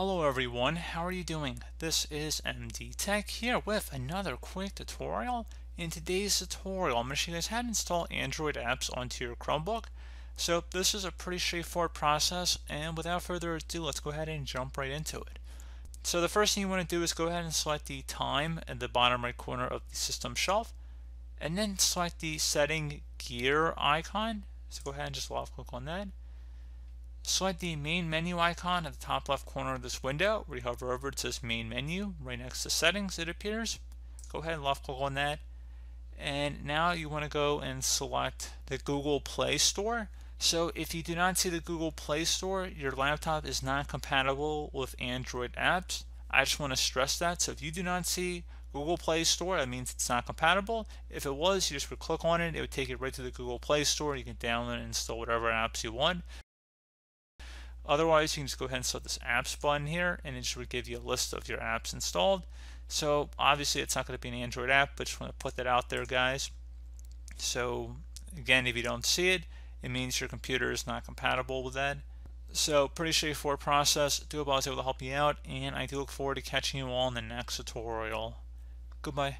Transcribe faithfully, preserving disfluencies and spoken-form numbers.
Hello everyone, how are you doing? This is M D Tech here with another quick tutorial. In today's tutorial, I'm going to show you guys how to install Android apps onto your Chromebook. So this is a pretty straightforward process, and without further ado, let's go ahead and jump right into it. So the first thing you want to do is go ahead and select the time at the bottom right corner of the system shelf, and then select the setting gear icon. So go ahead and just left click on that. Select the main menu icon at the top left corner of this window. We hover over, it says main menu, right next to settings it appears. Go ahead and left click on that. And now you want to go and select the Google Play Store. So if you do not see the Google Play Store, your laptop is not compatible with Android apps. I just want to stress that. So if you do not see Google Play Store, that means it's not compatible. If it was, you just would click on it. It would take it right to the Google Play Store. You can download and install whatever apps you want. Otherwise, you can just go ahead and select this apps button here, and it just would give you a list of your apps installed. So obviously it's not going to be an Android app, but just want to put that out there, guys. So again, if you don't see it, it means your computer is not compatible with that. So pretty straightforward process. Do hope I was able to help you out, and I do look forward to catching you all in the next tutorial. Goodbye.